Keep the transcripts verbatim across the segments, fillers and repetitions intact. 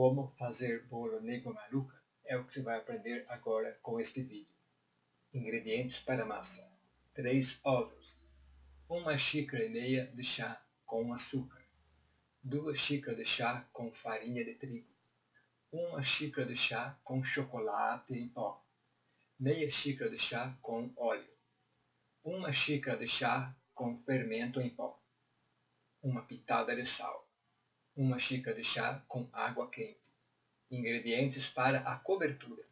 como fazer bolo Nego Maruca é o que você vai aprender agora com este vídeo. Ingredientes para massa: três ovos, uma xícara e meia de chá com açúcar, duas xícaras de chá com farinha de trigo, uma xícara de chá com chocolate em pó, meia xícara de chá com óleo, uma xícara de chá com fermento em pó, uma pitada de sal, uma xícara de chá com água quente. Ingredientes para a cobertura: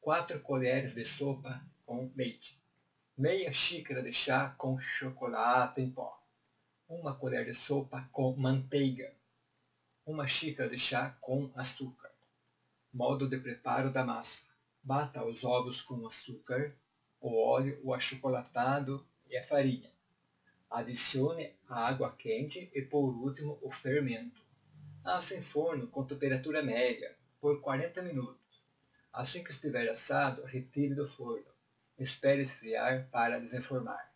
quatro colheres de sopa com leite, meia xícara de chá com chocolate em pó, uma colher de sopa com manteiga, uma xícara de chá com açúcar. Modo de preparo da massa: bata os ovos com açúcar, o óleo, o achocolatado e a farinha. Adicione a água quente e, por último, o fermento. Assa em forno com temperatura média por quarenta minutos. Assim que estiver assado, retire do forno. Espere esfriar para desenformar.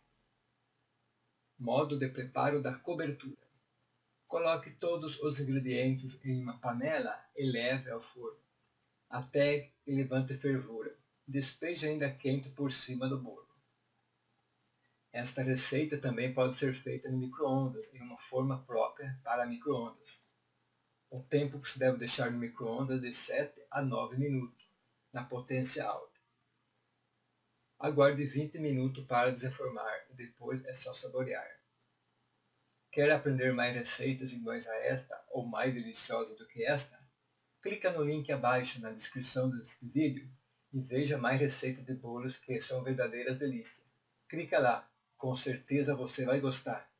Modo de preparo da cobertura: coloque todos os ingredientes em uma panela e leve ao forno, até que levante fervura. Despeje ainda quente por cima do bolo. Esta receita também pode ser feita no micro-ondas, em uma forma própria para micro-ondas. O tempo que se deve deixar no micro-ondas é de sete a nove minutos, na potência alta. Aguarde vinte minutos para desenformar e depois é só saborear. Quer aprender mais receitas iguais a esta ou mais deliciosas do que esta? Clica no link abaixo na descrição deste vídeo e veja mais receitas de bolos que são verdadeiras delícias. Clica lá, com certeza você vai gostar.